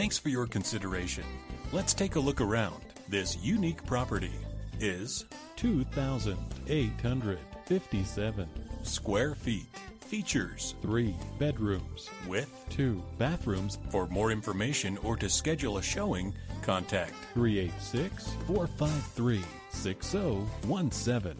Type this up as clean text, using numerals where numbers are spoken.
Thanks for your consideration. Let's take a look around. This unique property is 2,857 square feet. Features 3 bedrooms with 2 bathrooms. For more information or to schedule a showing, contact 386-453-6017.